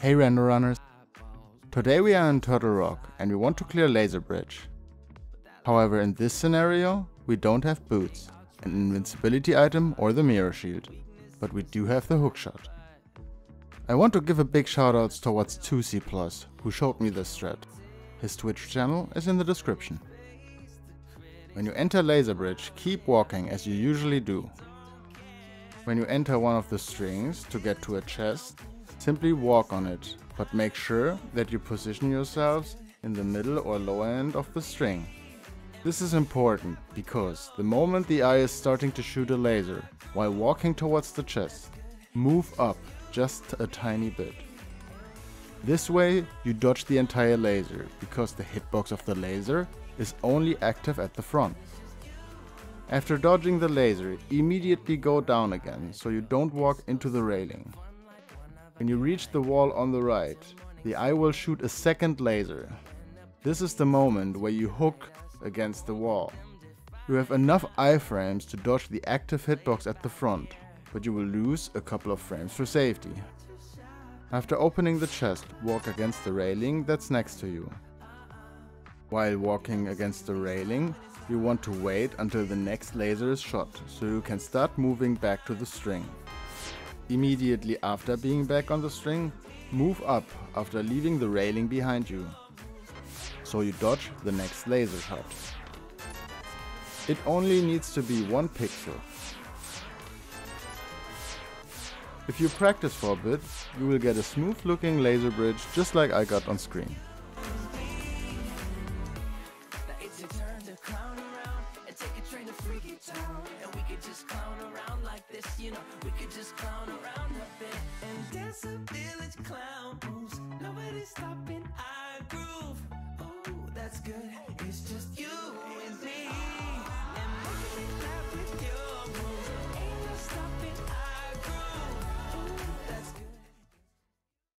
Hey Render Runners! Today we are in Turtle Rock and we want to clear Laser Bridge. However, in this scenario we don't have Boots, an invincibility item or the mirror shield, but we do have the Hookshot. I want to give a big shoutouts towards 2C+, who showed me this strat. His Twitch channel is in the description. When you enter Laser Bridge, keep walking as you usually do. When you enter one of the strings to get to a chest, simply walk on it, but make sure that you position yourselves in the middle or lower end of the string. This is important because the moment the eye is starting to shoot a laser while walking towards the chest, move up just a tiny bit. This way you dodge the entire laser because the hitbox of the laser is only active at the front. After dodging the laser, immediately go down again so you don't walk into the railing. When you reach the wall on the right, the eye will shoot a second laser. This is the moment where you hook against the wall. You have enough iframes to dodge the active hitbox at the front, but you will lose a couple of frames for safety. After opening the chest, walk against the railing that's next to you. While walking against the railing, you want to wait until the next laser is shot, so you can start moving back to the string. Immediately after being back on the string, move up after leaving the railing behind you, so you dodge the next laser shot. It only needs to be 1 pixel. If you practice for a bit, you will get a smooth looking laser bridge just like I got on screen. It's just you.